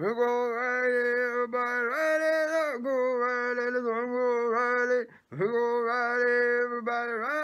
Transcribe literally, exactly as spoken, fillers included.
Go ride it, everybody ride it, go ride it, go ride it, go ride it, everybody ride it.